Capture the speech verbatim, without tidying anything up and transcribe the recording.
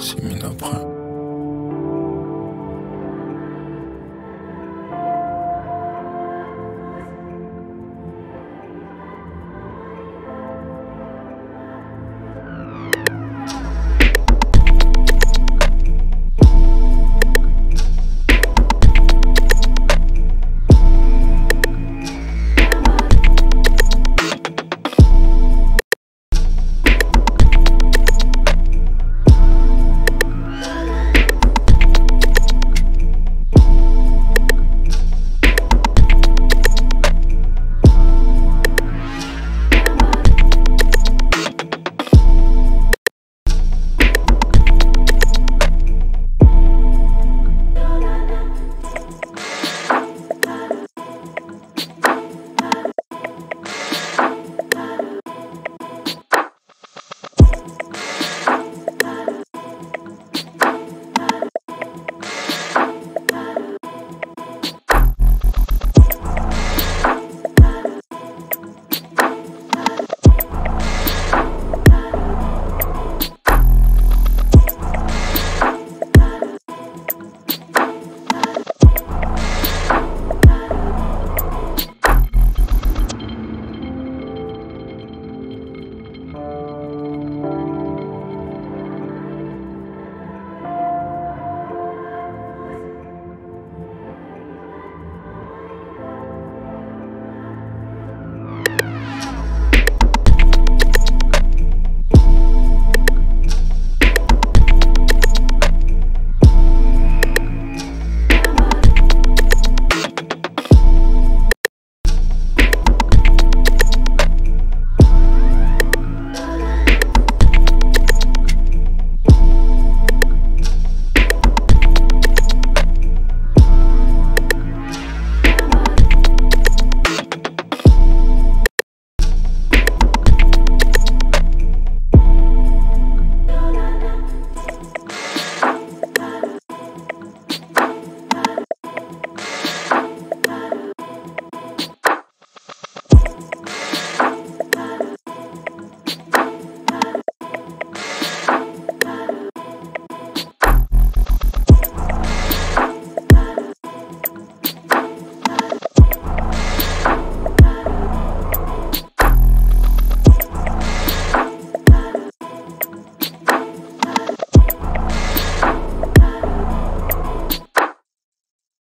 six minutes après.